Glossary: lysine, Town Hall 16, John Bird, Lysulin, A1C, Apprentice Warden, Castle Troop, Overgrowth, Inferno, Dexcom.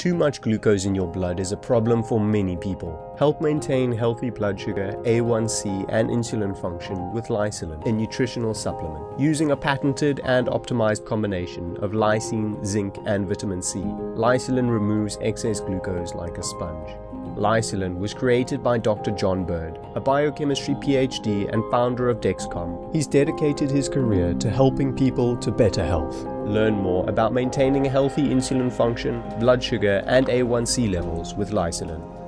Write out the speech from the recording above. Too much glucose in your blood is a problem for many people. Help maintain healthy blood sugar, A1C and insulin function with Lysulin, a nutritional supplement, using a patented and optimized combination of lysine, zinc and vitamin C. Lysulin removes excess glucose like a sponge. Lysulin was created by Dr. John Bird, a biochemistry PhD and founder of Dexcom. He's dedicated his career to helping people to better health. Learn more about maintaining a healthy insulin function, blood sugar, and A1C levels with Lysulin.